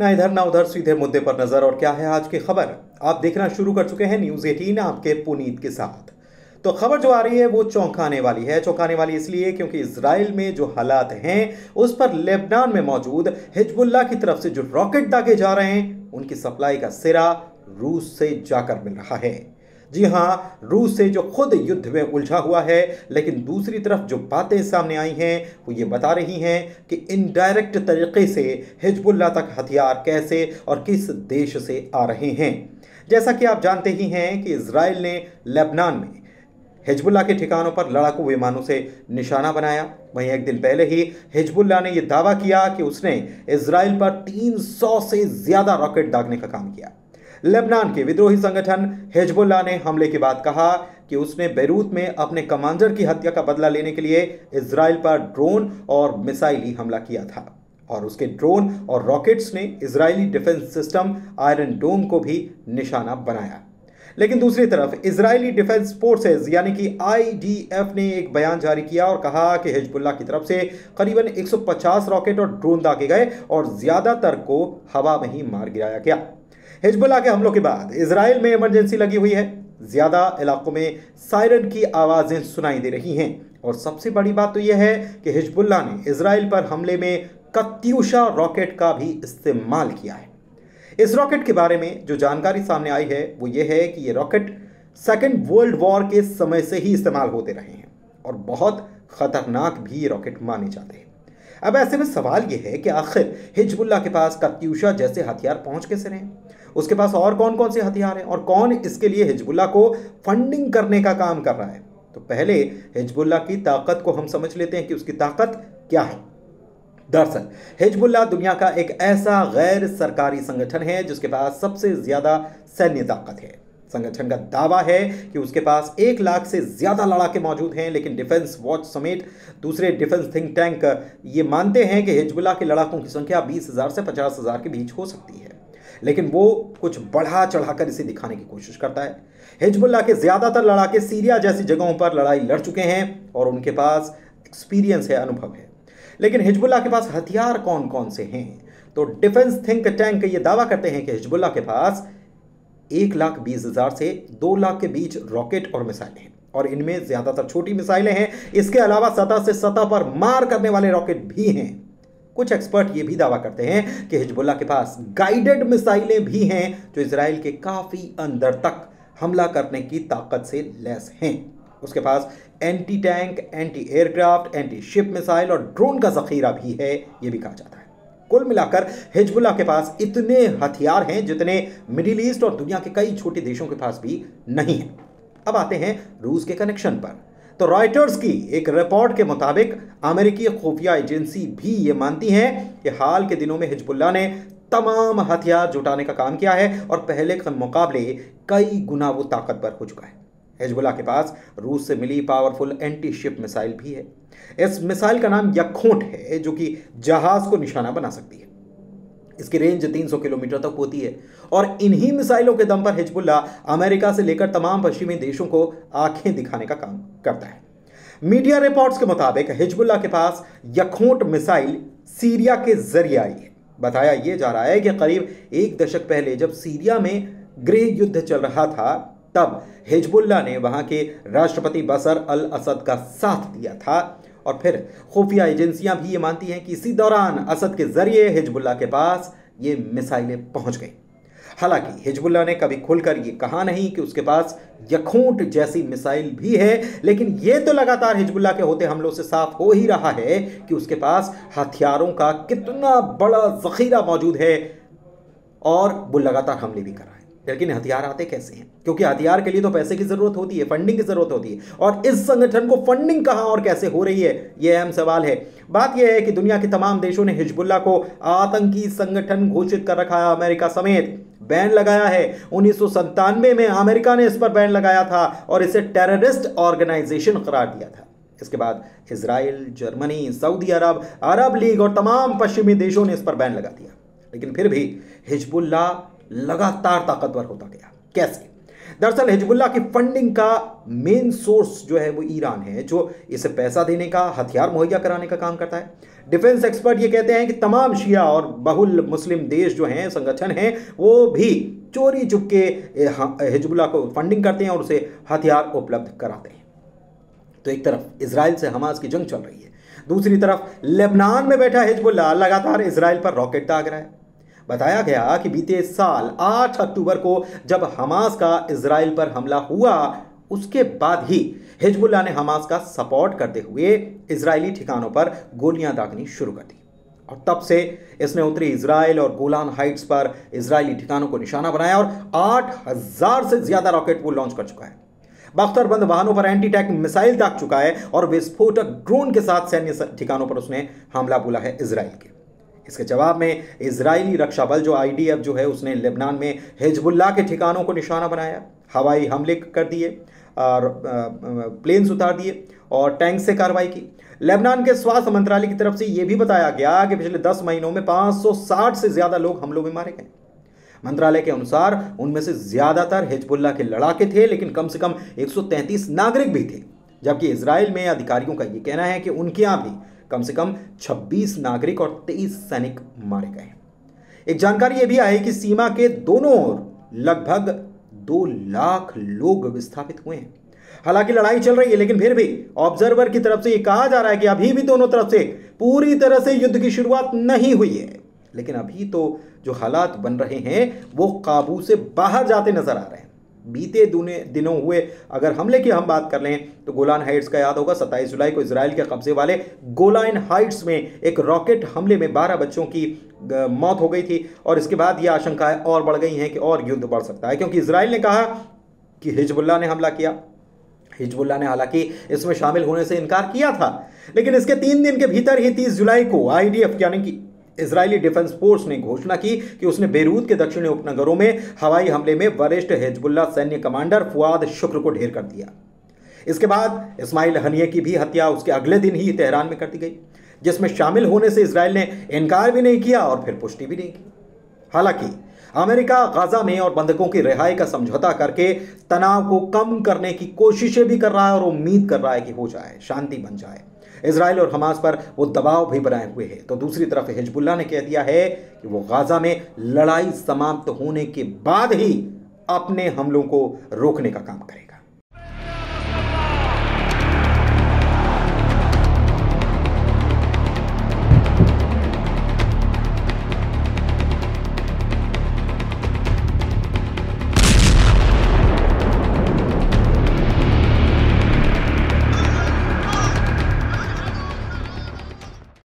ना इधर ना उधर, सीधे मुद्दे पर नजर। और क्या है आज की खबर, आप देखना शुरू कर चुके हैं न्यूज़ 18 आपके पुनीत के साथ। तो खबर जो आ रही है वो चौंकाने वाली इसलिए क्योंकि इसराइल में जो हालात हैं उस पर लेबनान में मौजूद हिजबुल्लाह की तरफ से जो रॉकेट दागे जा रहे हैं उनकी सप्लाई का सिरा रूस से जाकर मिल रहा है। जी हाँ, रूस से जो खुद युद्ध में उलझा हुआ है, लेकिन दूसरी तरफ जो बातें सामने आई हैं वो ये बता रही हैं कि इनडायरेक्ट तरीके से हिजबुल्लाह तक हथियार कैसे और किस देश से आ रहे हैं। जैसा कि आप जानते ही हैं कि इसराइल ने लेबनान में हिजबुल्लाह के ठिकानों पर लड़ाकू विमानों से निशाना बनाया। वहीं एक दिन पहले ही हिजबुल्लाह ने यह दावा किया कि उसने इसराइल पर 300 से ज़्यादा रॉकेट दागने का काम किया। लेबनान के विद्रोही संगठन हिजबुल्लाह ने हमले के बाद कहा कि उसने बेरूत में अपने कमांडर की हत्या का बदला लेने के लिए इसराइल पर ड्रोन और मिसाइली हमला किया था और उसके ड्रोन और रॉकेट्स ने इसराइली डिफेंस सिस्टम आयरन डोम को भी निशाना बनाया। लेकिन दूसरी तरफ इसराइली डिफेंस फोर्सेस यानी कि आईडीएफ ने एक बयान जारी किया और कहा कि हिजबुल्लाह की तरफ से करीबन 150 रॉकेट और ड्रोन दागे गए और ज़्यादातर को हवा में ही मार गिराया गया। हिजबुल्लाह के हमलों के बाद इसराइल में इमरजेंसी लगी हुई है, ज़्यादा इलाकों में सायरन की आवाज़ें सुनाई दे रही हैं और सबसे बड़ी बात तो यह है कि हिजबुल्लाह ने इसराइल पर हमले में कत्यूषा रॉकेट का भी इस्तेमाल किया है। इस रॉकेट के बारे में जो जानकारी सामने आई है वो ये है कि ये रॉकेट सेकेंड वर्ल्ड वॉर के समय से ही इस्तेमाल होते रहे हैं और बहुत ख़तरनाक भी ये रॉकेट माने जाते हैं। अब ऐसे में सवाल ये है कि आखिर हिजबुल्लाह के पास कत्यूषा जैसे हथियार पहुंच कैसे रहे हैं, उसके पास और कौन कौन से हथियार हैं और कौन इसके लिए हिजबुल्लाह को फंडिंग करने का काम कर रहा है। तो पहले हिजबुल्लाह की ताकत को हम समझ लेते हैं कि उसकी ताकत क्या है। दरअसल हिजबुल्लाह दुनिया का एक ऐसा गैर सरकारी संगठन है जिसके पास सबसे ज़्यादा सैन्य ताकत है। संगठन का दावा है कि उसके पास 1 लाख से ज़्यादा लड़ाके मौजूद हैं, लेकिन डिफेंस वॉच समेत दूसरे डिफेंस थिंक टैंक ये मानते हैं कि हिजबुल्लाह के लड़ाकों की संख्या 20,000 से 50,000 के बीच हो सकती है, लेकिन वो कुछ बढ़ा चढ़ाकर इसे दिखाने की कोशिश करता है। हिजबुल्लाह के ज़्यादातर लड़ाके सीरिया जैसी जगहों पर लड़ाई लड़ चुके हैं और उनके पास एक्सपीरियंस है, अनुभव है। लेकिन हिजबुल्लाह के पास हथियार कौन कौन से हैं, तो डिफेंस थिंक टैंक ये दावा करते हैं कि हिजबुल्लाह के पास 1,20,000 से 2 लाख के बीच रॉकेट और मिसाइलें हैं और इनमें ज़्यादातर छोटी मिसाइलें हैं। इसके अलावा सतह से सतह पर मार करने वाले रॉकेट भी हैं। कुछ एक्सपर्ट ये भी दावा करते हैं कि हिजबुल्लाह के पास गाइडेड मिसाइलें भी हैं जो इसराइल के काफ़ी अंदर तक हमला करने की ताकत से लैस हैं। उसके पास anti tank, anti aircraft, anti ship missile और ड्रोन का ज़खीरा भी है, ये भी कहा जाता है। कुल मिलाकर हिजबुल्लाह के पास इतने हथियार हैं जितने मिडिल ईस्ट और दुनिया के कई छोटे देशों के पास भी नहीं है। अब आते हैं रूस के कनेक्शन पर। तो रॉयटर्स की एक रिपोर्ट के मुताबिक अमेरिकी खुफिया एजेंसी भी ये मानती है कि हाल के दिनों में हिजबुल्लाह ने तमाम हथियार जुटाने का काम किया है और पहले के मुकाबले कई गुना वो ताकतवर हो चुका है। हिजबुल्लाह के पास रूस से मिली पावरफुल एंटी शिप मिसाइल भी है। इस मिसाइल का नाम याखोंट है जो कि जहाज़ को निशाना बना सकती है। इसकी रेंज 300 किलोमीटर तक होती है और इन्हीं मिसाइलों के दम पर हिजबुल्लाह अमेरिका से लेकर तमाम पश्चिमी देशों को आंखें दिखाने का काम करता है। मीडिया रिपोर्ट्स के मुताबिक हिजबुल्लाह के पास याखोंट मिसाइल सीरिया के जरिए आई है। बताया यह जा रहा है कि करीब 1 दशक पहले जब सीरिया में गृह युद्ध चल रहा था तब हिजबुल्लाह ने वहाँ के राष्ट्रपति बसर अल असद का साथ दिया था और फिर खुफिया एजेंसियां भी ये मानती हैं कि इसी दौरान असद के जरिए हिजबुल्लाह के पास ये मिसाइलें पहुंच गई। हालांकि हिजबुल्लाह ने कभी खुलकर ये कहा नहीं कि उसके पास याखोंट जैसी मिसाइल भी है, लेकिन ये तो लगातार हिजबुल्लाह के होते हमलों से साफ हो ही रहा है कि उसके पास हथियारों का कितना बड़ा जखीरा मौजूद है और वो लगातार हमले भी कर रहा है। लेकिन हथियार आते कैसे हैं, क्योंकि हथियार के लिए तो पैसे की ज़रूरत होती है, फंडिंग की ज़रूरत होती है और इस संगठन को फंडिंग कहाँ और कैसे हो रही है, ये अहम सवाल है। बात यह है कि दुनिया के तमाम देशों ने हिजबुल्लाह को आतंकी संगठन घोषित कर रखा है, अमेरिका समेत बैन लगाया है। 1997 में अमेरिका ने इस पर बैन लगाया था और इसे टेररिस्ट ऑर्गेनाइजेशन करार दिया था। इसके बाद इसराइल, जर्मनी, सऊदी अरब, अरब लीग और तमाम पश्चिमी देशों ने इस पर बैन लगा दिया। लेकिन फिर भी हिजबुल्लाह लगातार ताकतवर होता गया। कैसे? दरअसल हिजबुल्लाह की फंडिंग का मेन सोर्स जो है वो ईरान है, जो इसे पैसा देने का, हथियार मुहैया कराने का काम करता है। डिफेंस एक्सपर्ट ये कहते हैं कि तमाम शिया और बहुल मुस्लिम देश जो हैं, संगठन हैं, वो भी चोरी चुपके हिजबुल्लाह को फंडिंग करते हैं और उसे हथियार उपलब्ध कराते हैं। तो एक तरफ इसराइल से हमास की जंग चल रही है, दूसरी तरफ लेबनान में बैठा हिजबुल्लाह लगातार इसराइल पर रॉकेट दाग रहा है। बताया गया कि बीते साल 8 अक्टूबर को जब हमास का इसराइल पर हमला हुआ, उसके बाद ही हिजबुल्लाह ने हमास का सपोर्ट करते हुए इसराइली ठिकानों पर गोलियां दागनी शुरू कर दी और तब से इसने उत्तरी इसराइल और गोलान हाइट्स पर इसराइली ठिकानों को निशाना बनाया और 8000 से ज़्यादा रॉकेट वो लॉन्च कर चुका है। बख्तरबंद वाहनों पर एंटी टैंक मिसाइल दाग चुका है और विस्फोटक ड्रोन के साथ सैन्य ठिकानों पर उसने हमला बोला है इसराइल के। इसके जवाब में इजरायली रक्षा बल जो आईडीएफ जो है, उसने लेबनान में हिजबुल्लाह के ठिकानों को निशाना बनाया, हवाई हमले कर दिए और प्लेन्स उतार दिए और टैंक से कार्रवाई की। लेबनान के स्वास्थ्य मंत्रालय की तरफ से ये भी बताया गया कि पिछले 10 महीनों में 560 से ज़्यादा लोग हमलों में मारे गए। मंत्रालय के अनुसार उनमें से ज़्यादातर हिजबुल्लाह के लड़ाके थे, लेकिन कम से कम 133 नागरिक भी थे, जबकि इसराइल में अधिकारियों का ये कहना है कि उनके यहाँ भी कम से कम 26 नागरिक और 23 सैनिक मारे गए। एक जानकारी यह भी आई कि सीमा के दोनों ओर लगभग 2 लाख लोग विस्थापित हुए हैं। हालांकि लड़ाई चल रही है, लेकिन फिर भी ऑब्जर्वर की तरफ से यह कहा जा रहा है कि अभी भी दोनों तरफ से पूरी तरह से युद्ध की शुरुआत नहीं हुई है, लेकिन अभी तो जो हालात बन रहे हैं वो काबू से बाहर जाते नजर आ रहे हैं। बीते दिनों हुए अगर हमले की हम बात कर लें तो गोलान हाइट्स का याद होगा, 27 जुलाई को इसराइल के कब्जे वाले गोलान हाइट्स में एक रॉकेट हमले में 12 बच्चों की मौत हो गई थी और इसके बाद ये आशंकाएं और बढ़ गई हैं कि और युद्ध बढ़ सकता है, क्योंकि इसराइल ने कहा कि हिजबुल्लाह ने हमला किया। हिजबुल्लाह ने हालांकि इसमें शामिल होने से इनकार किया था, लेकिन इसके 3 दिन के भीतर ही 30 जुलाई को आईडीएफ यानी कि इजरायली डिफेंस फोर्स ने घोषणा की कि उसने बेरूत के दक्षिणी उपनगरों में हवाई हमले में वरिष्ठ हिजबुल्लाह सैन्य कमांडर फुआद शुक्र को ढेर कर दिया। इसके बाद इस्माइल हनिया की भी हत्या उसके अगले दिन ही तेहरान में कर दी गई, जिसमें शामिल होने से इसराइल ने इनकार भी नहीं किया और फिर पुष्टि भी नहीं की। हालांकि अमेरिका गाजा में और बंधकों की रिहाई का समझौता करके तनाव को कम करने की कोशिशें भी कर रहा है और उम्मीद कर रहा है कि हो जाए, शांति बन जाए। इसराइल और हमास पर वो दबाव भी बनाए हुए हैं। तो दूसरी तरफ हिजबुल्लाह ने कह दिया है कि वो गाजा में लड़ाई समाप्त होने के बाद ही अपने हमलों को रोकने का काम करेगा।